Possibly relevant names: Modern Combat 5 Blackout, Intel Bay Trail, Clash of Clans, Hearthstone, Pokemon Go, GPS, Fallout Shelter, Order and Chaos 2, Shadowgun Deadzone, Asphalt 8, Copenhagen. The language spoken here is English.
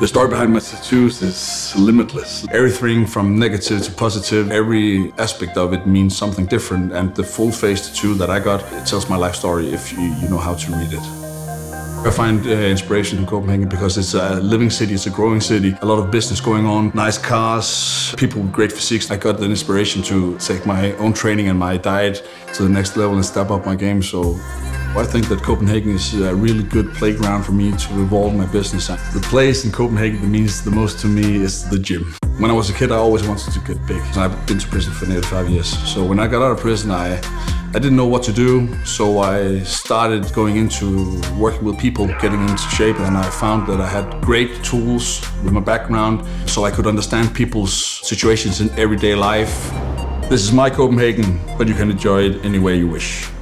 The story behind my tattoos is limitless. Everything from negative to positive, every aspect of it means something different. And the full face tattoo that I got, it tells my life story if you know how to read it. I find inspiration in Copenhagen because it's a living city, it's a growing city, a lot of business going on, nice cars, people with great physiques. I got the inspiration to take my own training and my diet to the next level and step up my game. So I think that Copenhagen is a really good playground for me to evolve my business. The place in Copenhagen that means the most to me is the gym. When I was a kid, I always wanted to get big. I've been to prison for nearly 5 years. So when I got out of prison, I didn't know what to do, so I started going into working with people, getting into shape, and I found that I had great tools with my background, so I could understand people's situations in everyday life. This is my Copenhagen, but you can enjoy it any way you wish.